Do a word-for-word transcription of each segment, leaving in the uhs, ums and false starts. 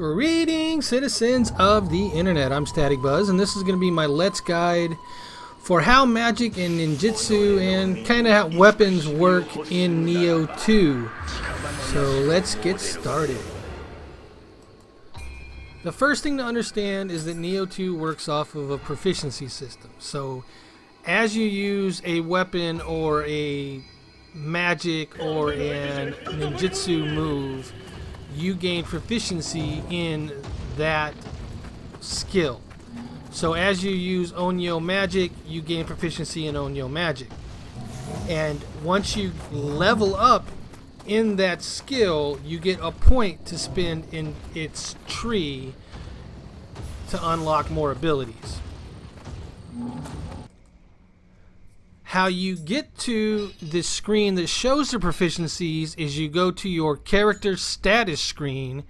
Greetings, citizens of the internet. I'm Static Buzz, and this is going to be my Let's Guide for how magic and ninjutsu and kind of how weapons work in Nioh two. So let's get started. The first thing to understand is that Nioh two works off of a proficiency system. So as you use a weapon or a magic or an ninjutsu move, you gain proficiency in that skill. So as you use Onmyo magic, you gain proficiency in Onmyo magic. And once you level up in that skill, you get a point to spend in its tree to unlock more abilities. How you get to the screen that shows the proficiencies is you go to your character status screen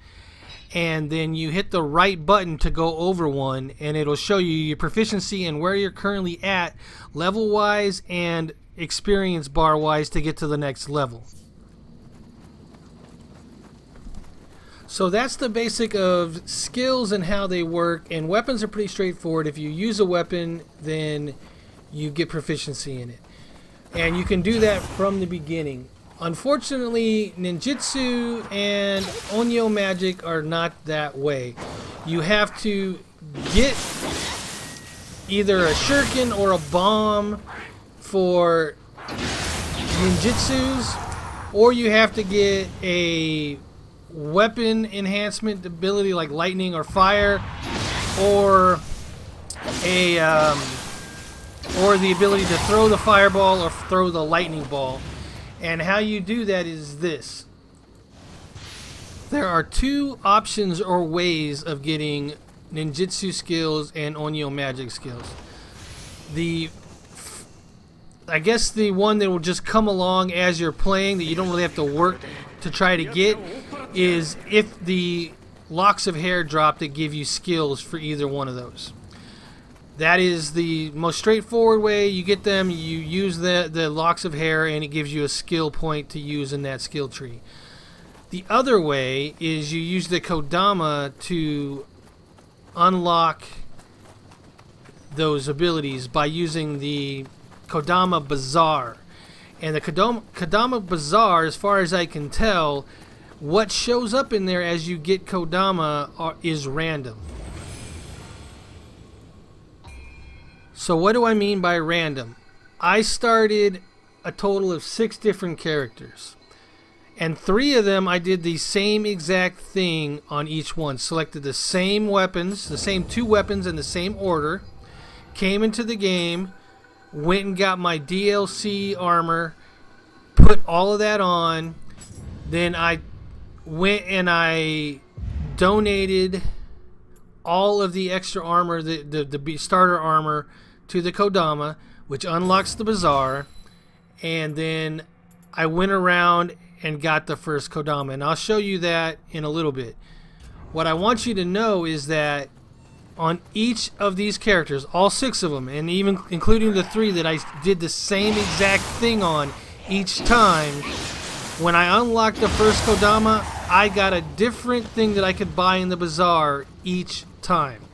and then you hit the right button to go over one, and it'll show you your proficiency and where you're currently at level wise and experience bar wise to get to the next level. So that's the basic of skills and how they work, and weapons are pretty straightforward. If you use a weapon, then you get proficiency in it, and you can do that from the beginning. Unfortunately, ninjutsu and Onmyo magic are not that way. You have to get either a shuriken or a bomb for ninjutsus, or you have to get a weapon enhancement ability like lightning or fire, or a um, or the ability to throw the fireball or throw the lightning ball. And how you do that is this. There are two options or ways of getting ninjutsu skills and Onmyo magic skills. The, I guess the one that will just come along as you're playing, that you don't really have to work to try to get, is if the locks of hair drop that give you skills for either one of those. That is the most straightforward way. You get them, you use the, the locks of hair, and it gives you a skill point to use in that skill tree. The other way is you use the Kodama to unlock those abilities by using the Kodama Bazaar. And the Kodama, Kodama Bazaar, as far as I can tell, what shows up in there as you get Kodama are, is random. So what do I mean by random? I started a total of six different characters, and three of them I did the same exact thing on each one. Selected the same weapons, the same two weapons in the same order, came into the game, went and got my D L C armor, put all of that on, then I went and I donated all of the extra armor, the, the, the starter armor, to the Kodama, which unlocks the Bazaar, and then I went around and got the first Kodama, and I'll show you that in a little bit. What I want you to know is that on each of these characters, all six of them, and even including the three that I did the same exact thing on each time, when I unlocked the first Kodama, I got a different thing that I could buy in the Bazaar each time.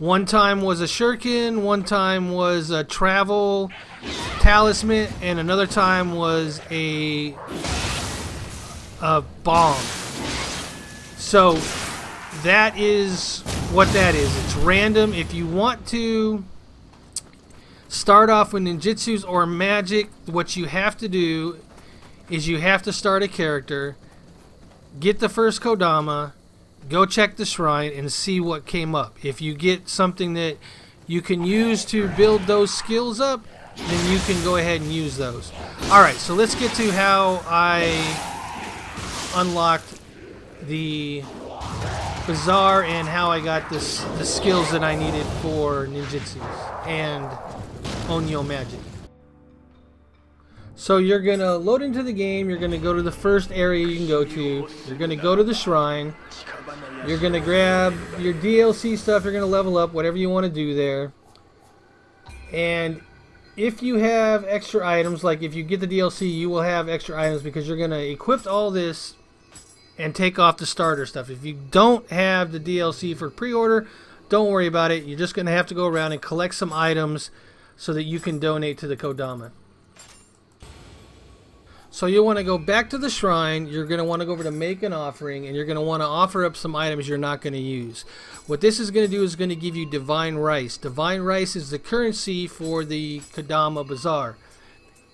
One time was a shuriken, one time was a travel talisman, and another time was a a bomb. So that is what that is. It's random. If you want to start off with ninjutsus or magic, what you have to do is you have to start a character, get the first Kodama, go check the shrine and see what came up. If you get something that you can use to build those skills up, then you can go ahead and use those. Alright, so let's get to how I unlocked the Bazaar and how I got this, the skills that I needed for ninjutsu and Onmyo magic. So you're going to load into the game, you're going to go to the first area you can go to, you're going to go to the shrine, you're going to grab your D L C stuff, you're going to level up, whatever you want to do there. And if you have extra items, like if you get the D L C, you will have extra items because you're going to equip all this and take off the starter stuff. If you don't have the D L C for pre-order, don't worry about it. You're just going to have to go around and collect some items so that you can donate to the Kodama. So you'll want to go back to the shrine, you're going to want to go over to make an offering, and you're going to want to offer up some items you're not going to use. What this is going to do is going to give you divine rice. Divine rice is the currency for the Kodama Bazaar.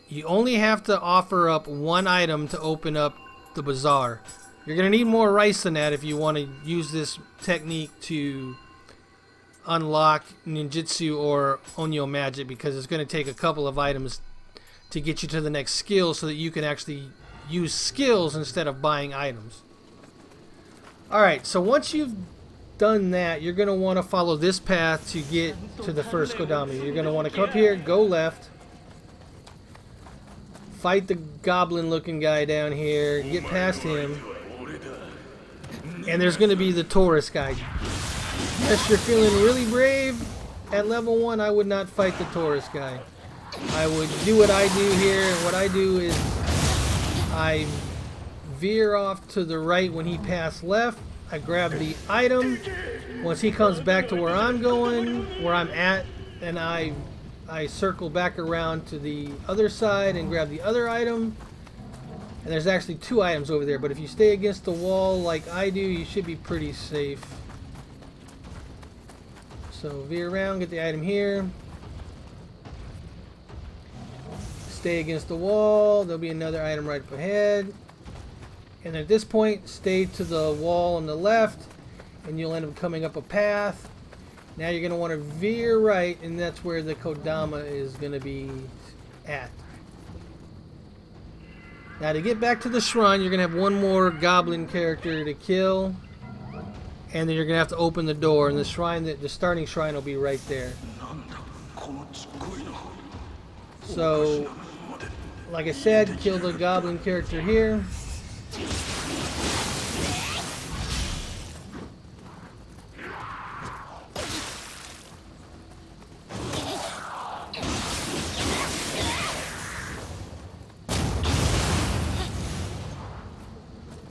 You only have to offer up one item to open up the bazaar. You're going to need more rice than that if you want to use this technique to unlock Ninjutsu or Onmyo magic, because it's going to take a couple of items to get you to the next skill so that you can actually use skills instead of buying items. Alright, so once you've done that, you're going to want to follow this path to get to the first Kodama. You're going to want to come up here, go left, fight the goblin looking guy down here, get past him, and there's going to be the tourist guy. Unless you're feeling really brave, at level one I would not fight the tourist guy. I would do what I do here, and what I do is I veer off to the right when he passed left. I grab the item. Once he comes back to where I'm going, where I'm at, and I I circle back around to the other side and grab the other item. And there's actually two items over there, but if you stay against the wall like I do, you should be pretty safe. So veer around, get the item here. Stay against the wall, there'll be another item right up ahead, and at this point stay to the wall on the left and you'll end up coming up a path. Now you're going to want to veer right, and that's where the Kodama is going to be at. Now to get back to the shrine, you're going to have one more goblin character to kill, and then you're going to have to open the door, and the shrine, the starting shrine will be right there. So like I said, kill the goblin character here.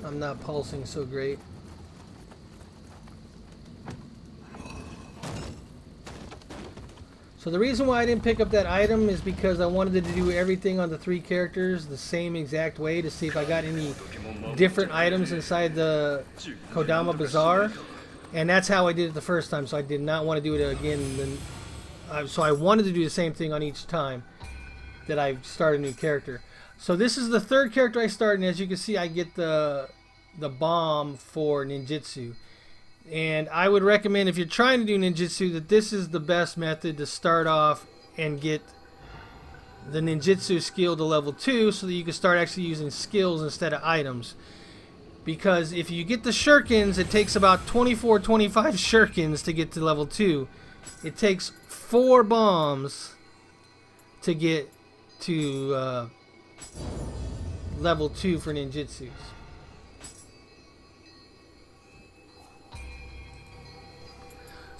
I'm not pulsing so great. So the reason why I didn't pick up that item is because I wanted to do everything on the three characters the same exact way to see if I got any different items inside the Kodama Bazaar, and that's how I did it the first time, so I did not want to do it again. So I wanted to do the same thing on each time that I start a new character. So this is the third character I start, and as you can see I get the, the bomb for Ninjutsu. And I would recommend, if you're trying to do ninjutsu, that this is the best method to start off and get the ninjutsu skill to level two so that you can start actually using skills instead of items. Because if you get the shurikens, it takes about twenty-four, twenty-five shurikens to get to level two. It takes four bombs to get to uh, level two for ninjutsus.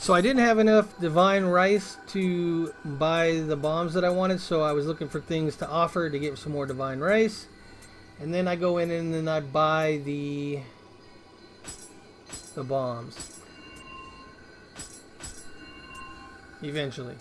So I didn't have enough divine rice to buy the bombs that I wanted, so I was looking for things to offer to get some more divine rice. And then I go in and then I buy the the bombs eventually.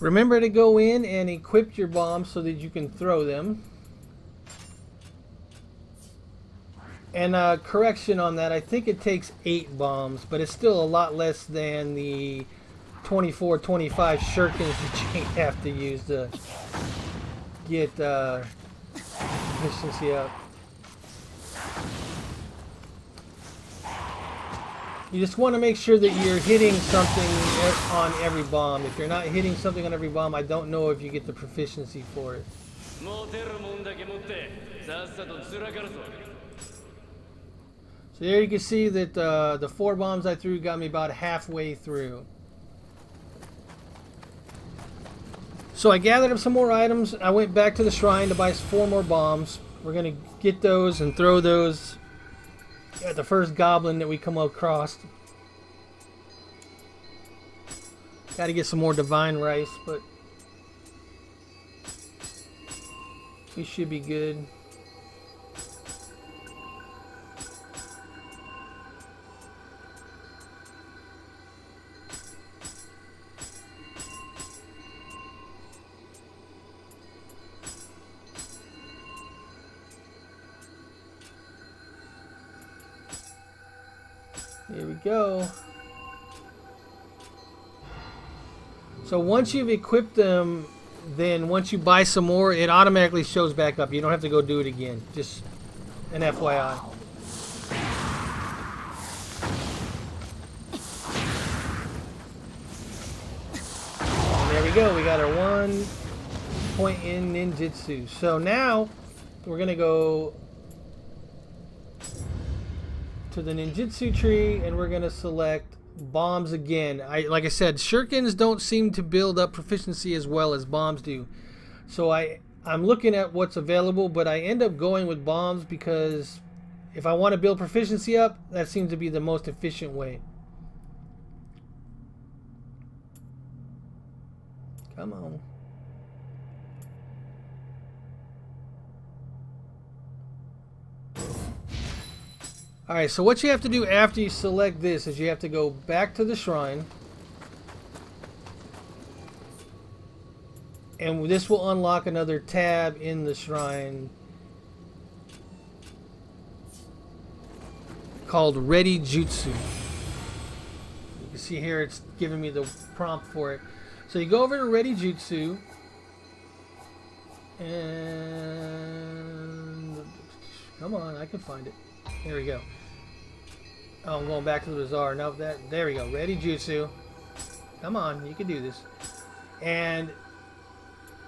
Remember to go in and equip your bombs so that you can throw them. And uh, correction on that, I think it takes eight bombs, but it's still a lot less than the twenty-four, twenty-five shurikens that you have to use to get uh, efficiency up. You just want to make sure that you're hitting something on every bomb. If you're not hitting something on every bomb, I don't know if you get the proficiency for it. So there you can see that uh, the four bombs I threw got me about halfway through. So I gathered up some more items. I went back to the shrine to buy four more bombs. We're gonna get those and throw those at the first goblin that we come across. Gotta get some more divine rice, but we should be good. There we go. So once you've equipped them, then once you buy some more, it automatically shows back up. You don't have to go do it again. Just an F Y I. And there we go. We got our one point in ninjutsu. So now we're going to go to the ninjutsu tree and we're going to select bombs again. I like I said, shurikens don't seem to build up proficiency as well as bombs do, so I I'm looking at what's available, but I end up going with bombs because if I want to build proficiency up, that seems to be the most efficient way. Come on. Alright, so what you have to do after you select this is you have to go back to the shrine. And this will unlock another tab in the shrine called Ready Jutsu. You can see here it's giving me the prompt for it. So you go over to Ready Jutsu. And... come on, I can find it. Here we go. Oh, I'm going back to the bazaar. No, that, there we go. Ready Jutsu. Come on, you can do this. And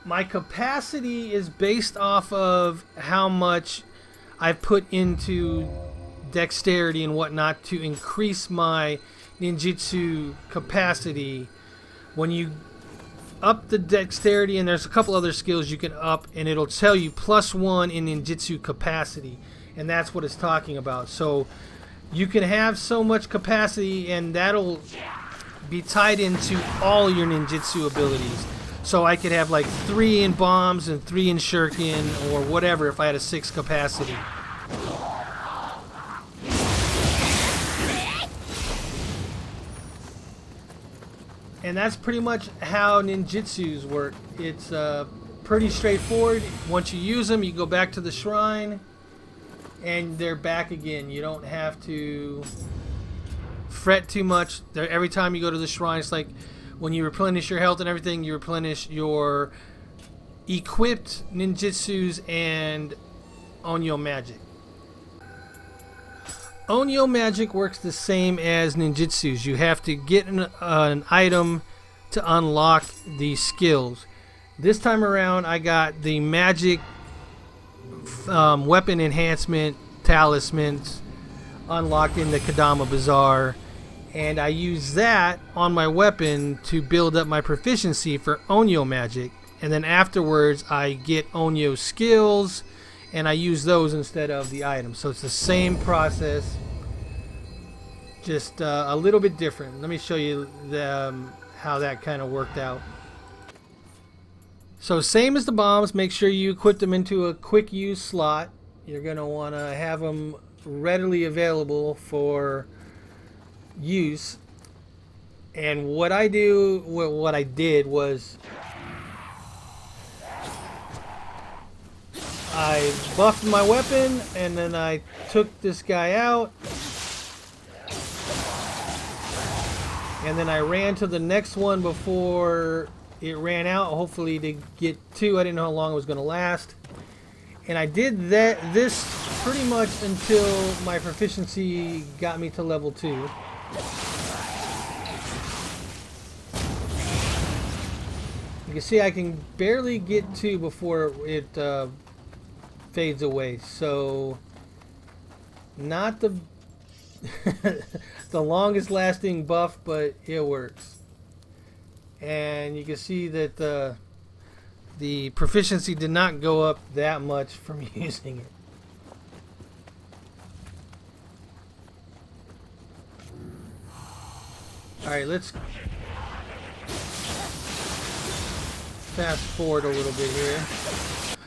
my capacity is based off of how much I put into dexterity and whatnot to increase my ninjutsu capacity. When you up the dexterity, and there's a couple other skills you can up, and it'll tell you plus one in ninjutsu capacity. And that's what it's talking about. So you can have so much capacity, and that'll be tied into all your ninjutsu abilities. So I could have like three in bombs and three in shuriken or whatever if I had a six capacity. And that's pretty much how ninjutsus work. It's uh, pretty straightforward. Once you use them, you go back to the shrine. And they're back again. You don't have to fret too much. They're, every time you go to the shrine, it's like when you replenish your health and everything, you replenish your equipped ninjutsus and Onmyo magic. Onmyo magic works the same as ninjutsus. You have to get an, uh, an item to unlock these skills. This time around, I got the magic Um, weapon enhancement talismans unlocked in the Kodama Bazaar, and I use that on my weapon to build up my proficiency for Onmyo magic, and then afterwards I get Onmyo skills and I use those instead of the items. So it's the same process, just uh, a little bit different. Let me show you the, um, how that kind of worked out. So same as the bombs, make sure you equip them into a quick use slot. You're going to want to have them readily available for use. And what I do, what I did was I buffed my weapon and then I took this guy out. And then I ran to the next one before it ran out, hopefully to get two. I didn't know how long it was going to last. And I did that this pretty much until my proficiency got me to level two. You can see I can barely get two before it uh, fades away. So not the the longest lasting buff, but it works. And you can see that uh, the proficiency did not go up that much from using it. Alright, let's fast forward a little bit here.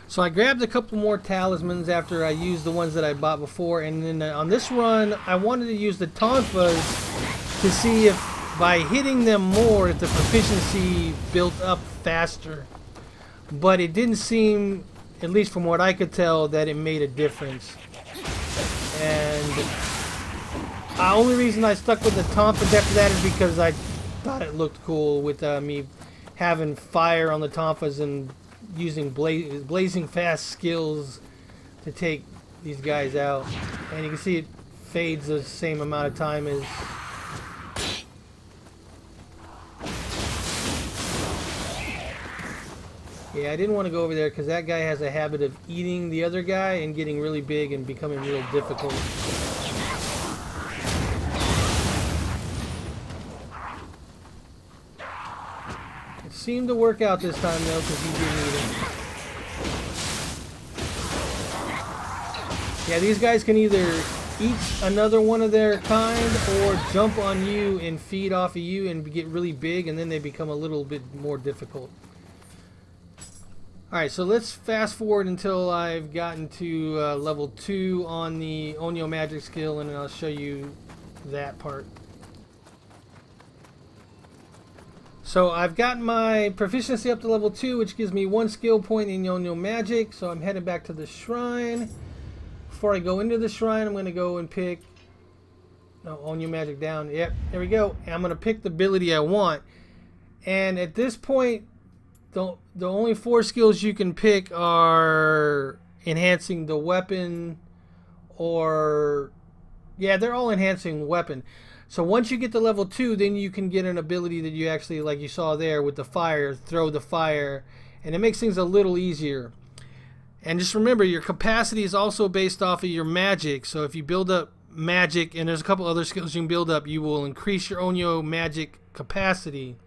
So I grabbed a couple more talismans after I used the ones that I bought before, and then on this run I wanted to use the Tonfas to see if by hitting them more if the proficiency built up faster, but it didn't seem, at least from what I could tell, that it made a difference. And the only reason I stuck with the Tonfas after that is because I thought it looked cool with uh, me having fire on the Tonfas and using bla blazing fast skills to take these guys out. And you can see it fades the same amount of time as... Yeah, I didn't want to go over there because that guy has a habit of eating the other guy and getting really big and becoming real difficult. Seemed to work out this time though, because he didn't need it. Yeah, these guys can either eat another one of their kind or jump on you and feed off of you and get really big, and then they become a little bit more difficult. Alright, so let's fast forward until I've gotten to uh, level two on the Onmyo magic skill, and I'll show you that part. So I've got my proficiency up to level two, which gives me one skill point in Onmyo magic. So I'm headed back to the shrine. Before I go into the shrine, I'm going to go and pick no, Onmyo magic down. Yep, there we go. And I'm going to pick the ability I want. And at this point, the, the only four skills you can pick are enhancing the weapon or... Yeah, they're all enhancing weapon. So once you get to level two, then you can get an ability that you actually, like you saw there with the fire, throw the fire, and it makes things a little easier. And just remember, your capacity is also based off of your magic. So if you build up magic, and there's a couple other skills you can build up, you will increase your Onmyo magic capacity.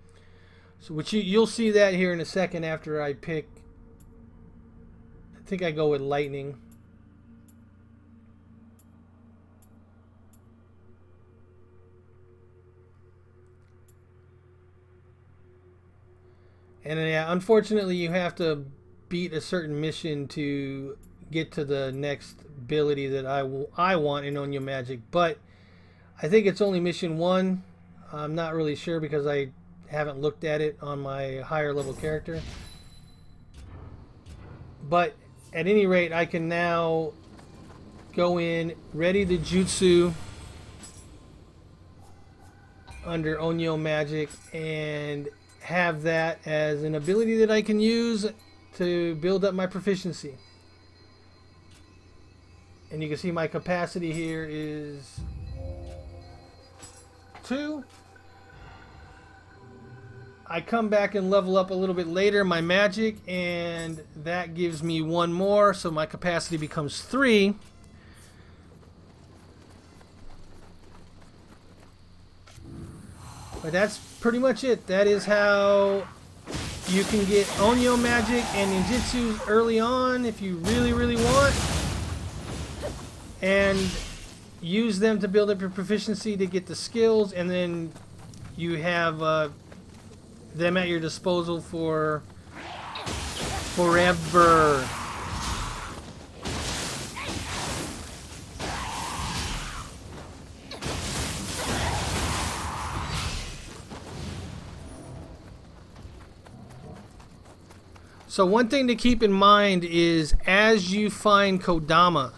So which you, you'll see that here in a second after I pick, I think I go with lightning. And yeah, unfortunately you have to beat a certain mission to get to the next ability that I, will, I want in Onmyo magic. But I think it's only mission one. I'm not really sure because I haven't looked at it on my higher level character. But at any rate, I can now go in Ready the Jutsu under Onmyo magic and have that as an ability that I can use to build up my proficiency. And you can see my capacity here is two. I come back and level up a little bit later my magic, and that gives me one more, so my capacity becomes three. But that's pretty much it. That is how you can get Onmyo magic and ninjutsu early on if you really, really want. And use them to build up your proficiency to get the skills, and then you have uh, them at your disposal for forever. So one thing to keep in mind is as you find Kodama,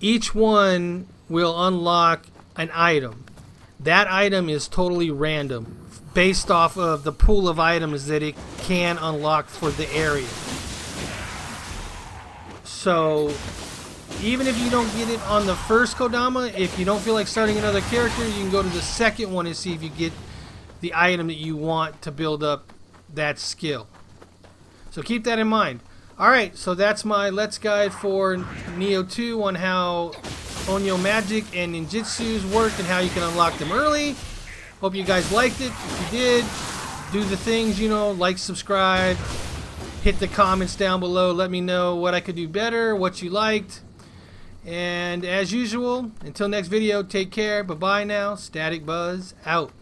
each one will unlock an item. That item is totally random based off of the pool of items that it can unlock for the area. So even if you don't get it on the first Kodama, if you don't feel like starting another character, you can go to the second one and see if you get the item that you want to build up that skill. So keep that in mind. Alright, so that's my Let's Guide for Nioh two on how Onmyo magic and ninjutsus work and how you can unlock them early. Hope you guys liked it. If you did, do the things, you know, like, subscribe, hit the comments down below. Let me know what I could do better, what you liked. And as usual, until next video, take care. Bye-bye now. Static Buzz out.